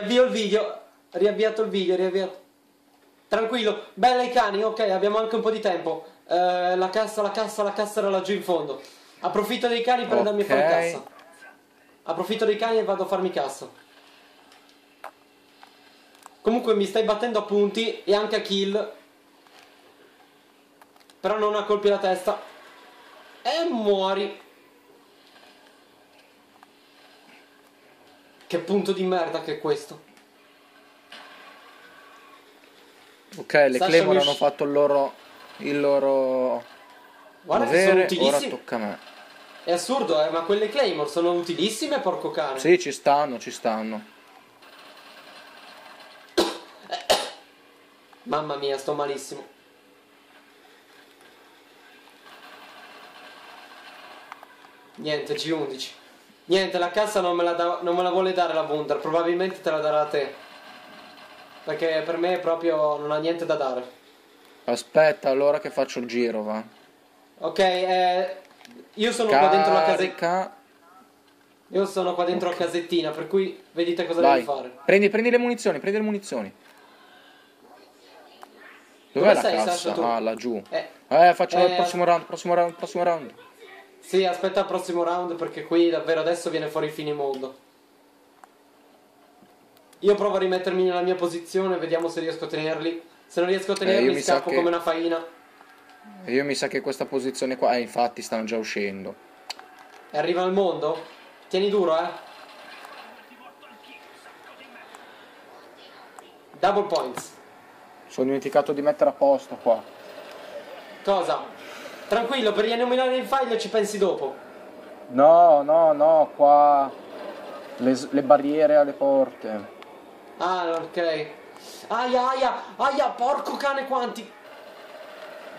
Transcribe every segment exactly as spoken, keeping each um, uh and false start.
Riavvio il video, riavviato il video, riavviato. Tranquillo, bella i cani, ok, abbiamo anche un po' di tempo. Eh, la cassa, la cassa, la cassa era laggiù in fondo. Approfitto dei cani per okay. andarmi a fare cassa. Approfitto dei cani e vado a farmi cassa. Comunque mi stai battendo a punti e anche a kill. Però non a colpi alla testa. E muori. Che punto di merda che è questo. Ok, le Claymore hanno fatto il loro... Il loro... Guarda che sono utilissime. Ora tocca a me. È assurdo, eh, ma quelle Claymore sono utilissime, porco cane. Sì, ci stanno, ci stanno. Mamma mia, sto malissimo. Niente, G undici. Niente, la cassa non me la, da, non me la vuole dare la Wunder, probabilmente te la darà a te. Perché per me proprio non ha niente da dare. Aspetta, allora che faccio il giro, va. Ok, eh, io sono Carica. qua dentro la casetta. Io sono qua dentro okay. la casettina, per cui vedete cosa Vai. devo fare. Prendi, prendi le munizioni, prendi le munizioni. Dov'è la cassa? Sasha, tu? Ah, laggiù. Eh, eh facciamo eh, il prossimo round, prossimo round, prossimo round. Sì, aspetta il prossimo round perché qui davvero adesso viene fuori il finimondo. Io provo a rimettermi nella mia posizione, vediamo se riesco a tenerli. Se non riesco a tenerli eh, mi scappo che... come una faina. Io mi sa che questa posizione qua, eh, infatti stanno già uscendo. E arriva il mondo? Tieni duro, eh. Double points. Sono dimenticato di mettere a posto qua. Cosa? Tranquillo, per rinominare il file ci pensi dopo. No, no, no, qua le, le barriere alle porte. Ah, ok. Aia, aia, aia, porco cane quanti.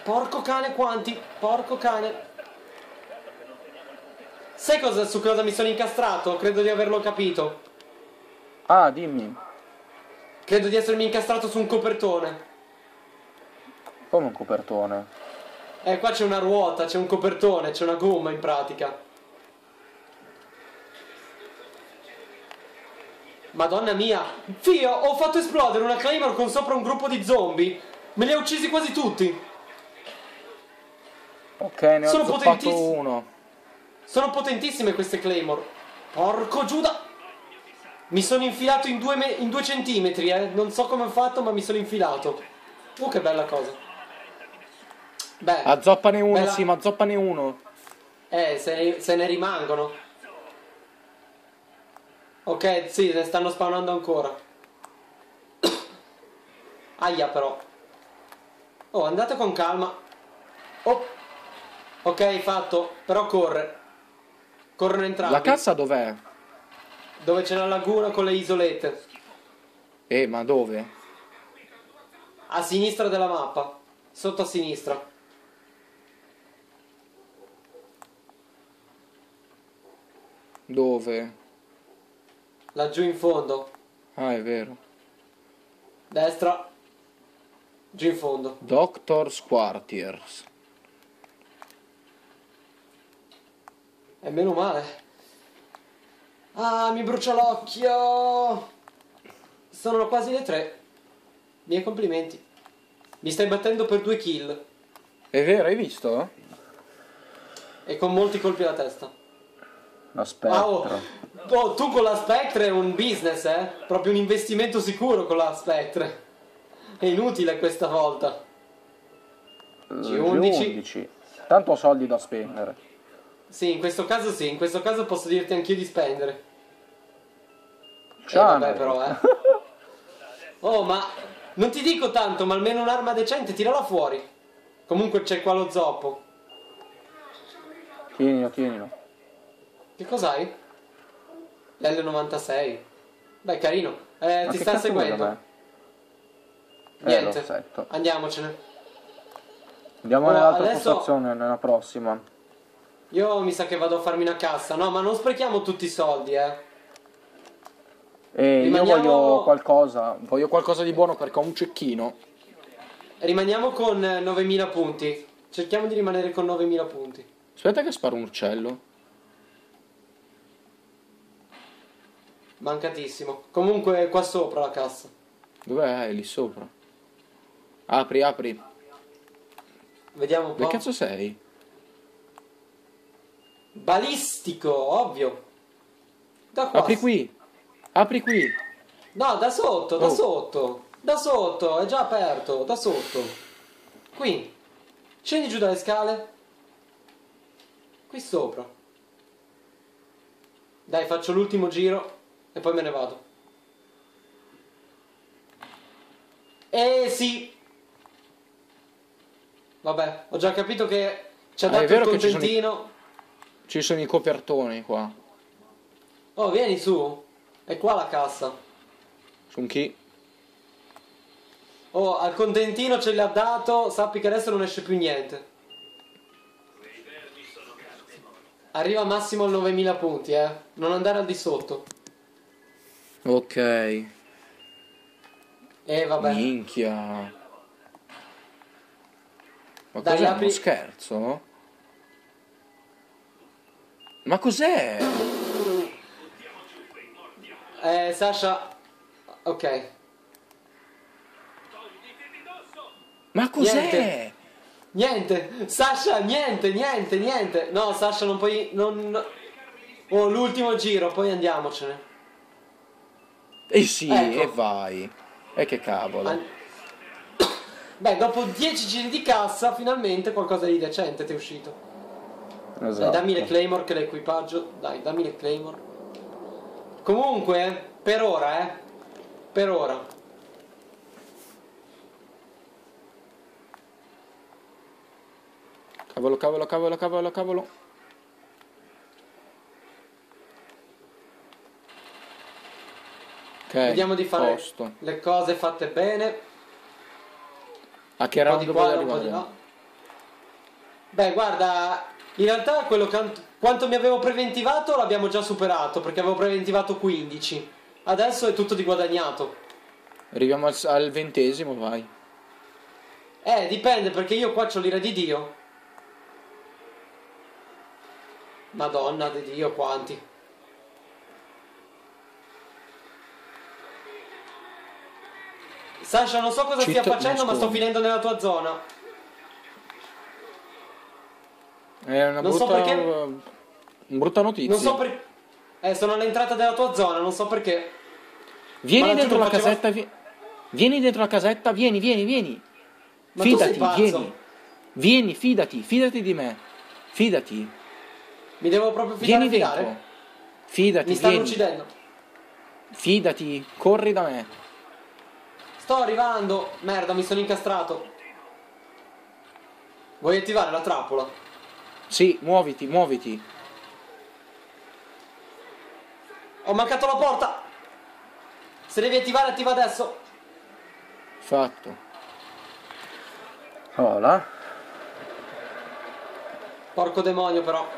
Porco cane quanti, porco cane. Sai cosa, su cosa mi sono incastrato? Credo di averlo capito. Ah, dimmi. Credo di essermi incastrato su un copertone. Come un copertone? Eh, qua c'è una ruota, c'è un copertone, c'è una gomma in pratica. Madonna mia, Fio, ho fatto esplodere una Claymore con sopra un gruppo di zombie. Me li ha uccisi quasi tutti. Ok, ne ho zoppato uno. Sono potentissime queste Claymore. Porco Giuda. Mi sono infilato in due, in due centimetri, eh. Non so come ho fatto, ma mi sono infilato. Oh, che bella cosa. Beh, azzoppane uno, bella... sì, ma azzoppane uno. Eh, se ne, se ne rimangono. Ok, sì, ne stanno spawnando ancora. Aia però. Oh, andate con calma. Oh. Ok, fatto. Però corre. Corrono entrambi. La cassa dov'è? Dove c'è la laguna con le isolette. Eh, ma dove? A sinistra della mappa. Sotto a sinistra. Dove? Laggiù in fondo. Ah, è vero. Destra. Giù in fondo. Doctor's Quartiers. E meno male. Ah, mi brucia l'occhio. Sono quasi le tre. Miei complimenti. Mi stai battendo per due kill. È vero, hai visto? E con molti colpi alla testa. La Spectre. Oh, oh, tu con la Spectre è un business, eh? Proprio un investimento sicuro con la Spectre. È inutile questa volta. G undici. Tanto ho soldi da spendere. Sì, in questo caso sì. In questo caso posso dirti anch'io di spendere. Ciao. Eh, vabbè però, eh. Oh, ma non ti dico tanto, ma almeno un'arma decente, tirala fuori. Comunque c'è qua lo zoppo. Tienilo, tienilo. Che cos'hai? L'L novantasei. Beh, carino. Eh, ti sta seguendo. Niente, eh, andiamocene. Andiamo oh, nell'altra adesso... postazione, nella prossima. Io mi sa che vado a farmi una cassa. No, ma non sprechiamo tutti i soldi, eh. E rimaniamo... io voglio qualcosa, voglio qualcosa di buono perché ho un cecchino. Rimaniamo con novemila punti. Cerchiamo di rimanere con novemila punti. Aspetta che sparo un uccello. Mancatissimo. Comunque è qua sopra la cassa. Dov'è? È lì sopra. Apri, apri. Vediamo un po'. Che cazzo sei? Balistico, ovvio. Da qua. Apri qui. Apri qui. No, da sotto, da oh. sotto. Da sotto, è già aperto, da sotto. Qui. Scendi giù dalle scale. Qui sopra. Dai, faccio l'ultimo giro e poi me ne vado. Eh sì. Vabbè, ho già capito che ci ha dato ah, è vero il contentino. Ci sono, i... ci sono i copertoni qua. Oh, vieni su. È qua la cassa. Su un chi? Oh, al contentino ce l'ha dato. Sappi che adesso non esce più niente. Arriva massimo al novemila punti, eh. Non andare al di sotto. Ok. E eh, vabbè. Minchia. Ma cos'è, apri... uno scherzo? Ma cos'è? Eh, Sasha. Ok. Ma cos'è? Niente. niente. Sasha, niente, niente, niente. No, Sasha, non puoi... Non... Oh, l'ultimo giro, poi andiamocene. Eh sì, ecco. E vai. E eh, che cavolo. An... Beh, dopo dieci giri di cassa, finalmente qualcosa di decente ti è uscito. Esatto. Dai, dammi le Claymore che l'equipaggio... Dai, dammi le Claymore. Comunque, per ora, eh. Per ora. Cavolo, cavolo, cavolo, cavolo, cavolo. Ok. Vediamo di fare posto. Le cose fatte bene. A che round dopo arrivare? No. Beh, guarda, in realtà quello che, quanto mi avevo preventivato l'abbiamo già superato, perché avevo preventivato quindici. Adesso è tutto di guadagnato. Arriviamo al, al ventesimo, vai. Eh, dipende, perché io qua c'ho l'ira di Dio. Madonna di Dio, quanti. Sasha, non so cosa Cito, stia facendo, ma sto finendo nella tua zona. È una non brutta, so perché... una brutta notizia. Non so perché... Eh, sono all'entrata della tua zona, non so perché. Vieni dentro la faceva... casetta, vi... vieni dentro la casetta, vieni, vieni, vieni. Ma fidati, tu sei vieni. Vieni, fidati, fidati di me. Fidati. Mi devo proprio fidare. Vieni dentro. Fidare? Fidati, Mi stanno vieni. uccidendo. Fidati, corri da me. Sto arrivando! Merda, mi sono incastrato. Vuoi attivare la trappola? Sì, muoviti, muoviti. Ho mancato la porta! Se devi attivare, attiva adesso! Fatto. Hola. Porco demonio però.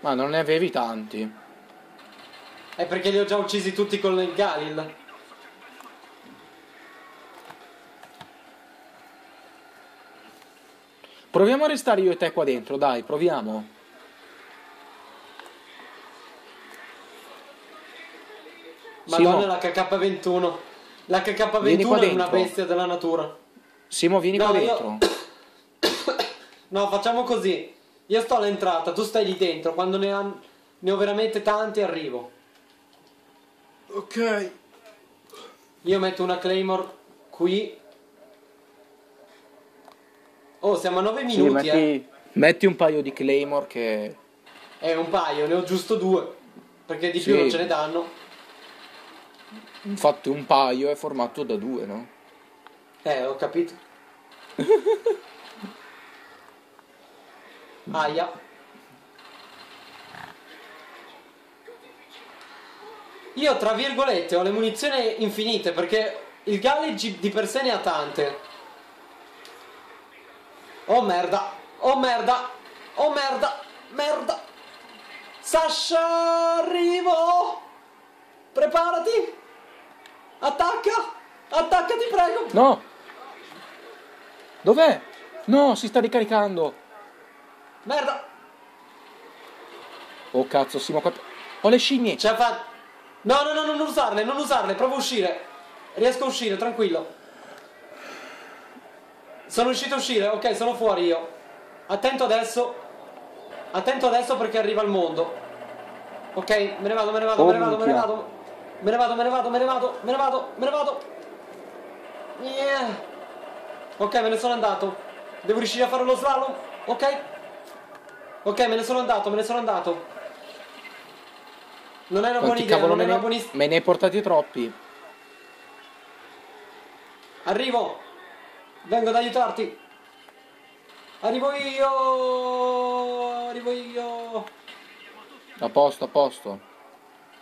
Ma non ne avevi tanti. È perché li ho già uccisi tutti con il Galil. Proviamo a restare io e te qua dentro, dai, proviamo. Madonna, la K K ventuno. La K K ventuno è una bestia della natura. Simo, vieni no, qua dentro. Io... No, facciamo così. Io sto all'entrata, tu stai lì dentro. Quando ne, han... ne ho veramente tanti arrivo. Ok. Io metto una Claymore qui. Oh, siamo a nove minuti, sì, metti, eh. metti un paio di Claymore che... Eh, un paio, ne ho giusto due. Perché di sì, più non ce ne danno. Infatti un paio è formato da due, no? Eh, ho capito. Aia. Io, tra virgolette, ho le munizioni infinite, perché il Galil di per sé ne ha tante. Oh merda, oh merda, oh merda, merda. Sasha, arrivo! Preparati! Attacca! Attacca, ti prego! No! Dov'è? No, si sta ricaricando! Merda! Oh cazzo, Simo qua. Ho le scimmie. C'ha fatto. No, no, no, non usarle, non usarle, provo a uscire. Riesco a uscire, tranquillo. Sono riuscito a uscire, ok, sono fuori io. Attento adesso. Attento adesso perché arriva il mondo. Ok, me ne vado, me ne vado, oh, me ne vado, me ne vado. Me ne vado, me ne vado, me ne vado, me ne vado, me ne vado. Yeah. Ok, me ne sono andato. Devo riuscire a fare lo slalom. Ok. Ok, me ne sono andato, me ne sono andato. Non è una buona idea, non è una buona idea. Me ne hai portati troppi. Arrivo. Vengo ad aiutarti. Arrivo io. Arrivo io. A posto, a posto.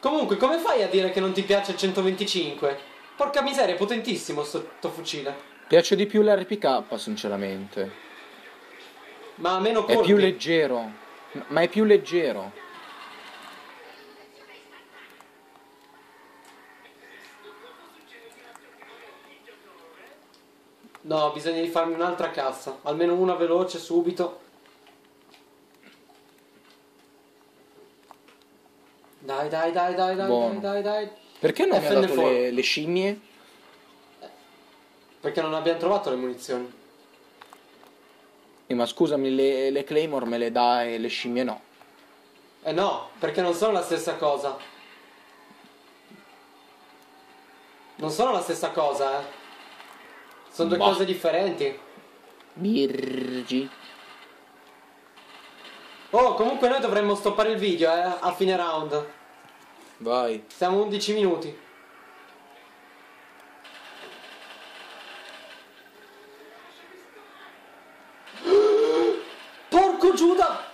Comunque, come fai a dire che non ti piace il centoventicinque? Porca miseria, è potentissimo sto, sto fucile. Piace di più l'R P K, sinceramente. Ma a meno colpi. È più leggero. Ma è più leggero. No, bisogna di farmi un'altra cassa. Almeno una veloce, subito. Dai, dai, dai, dai, dai, dai, dai, dai. Perché non mi ha dato le, le scimmie? Perché non abbiamo trovato le munizioni. Eh, ma scusami, le, le Claymore me le dà e le scimmie no. Eh no, perché non sono la stessa cosa. Non sono la stessa cosa, eh. Sono due bah. cose differenti. Birgi. Oh, comunque noi dovremmo stoppare il video, eh, a fine round. Vai. Siamo undici minuti. Porco Giuda!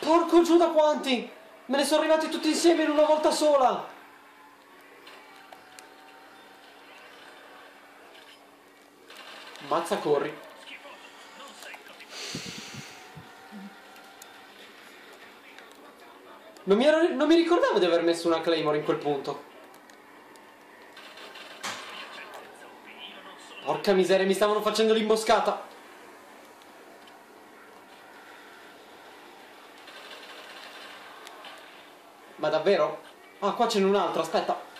Porco Giuda quanti! Me ne sono arrivati tutti insieme in una volta sola! Mazza, corri. Non mi, ero, non mi ricordavo di aver messo una Claymore in quel punto. Porca miseria, mi stavano facendo l'imboscata. Ma davvero? Ah, qua ce n'è un'altra, aspetta.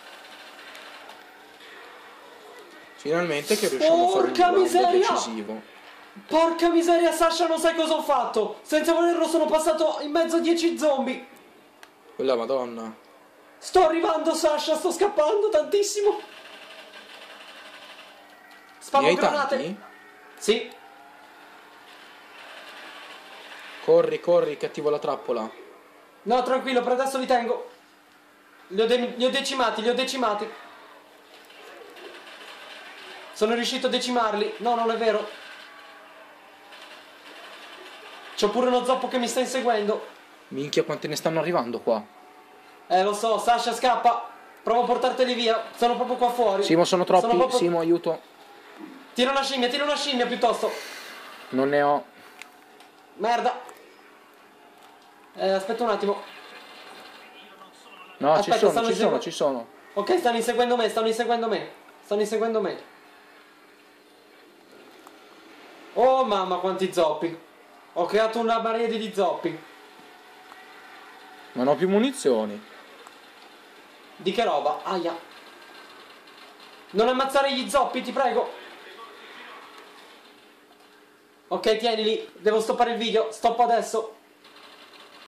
Finalmente che riusciamo Porca a fare un miseria! decisivo. Porca miseria, Sasha, non sai cosa ho fatto! Senza volerlo sono passato in mezzo a dieci zombie! Quella madonna! Sto arrivando, Sasha, sto scappando tantissimo! Sparo granate! Tanti? Sì! Corri, corri, che attivo la trappola! No, tranquillo, per adesso li tengo! Li ho, de li ho decimati, li ho decimati! Sono riuscito a decimarli. No, non è vero. C'ho pure uno zoppo che mi sta inseguendo. Minchia, quante ne stanno arrivando qua. Eh, lo so, Sasha, scappa. Provo a portarteli via. Sono proprio qua fuori. Simo, sono troppi. Sono proprio... Simo, aiuto. Tira una scimmia, tira una scimmia piuttosto. Non ne ho. Merda. Eh, aspetta un attimo. No, aspetta, ci sono, stanno ci sono, ci sono. Ok, stanno inseguendo me, stanno inseguendo me. Stanno inseguendo me. Oh mamma, quanti zoppi. Ho creato una barriera di zoppi. Non ho più munizioni. Di che roba? Aia. Non ammazzare gli zoppi, ti prego. Ok, tienili. Devo stoppare il video. Stoppa adesso.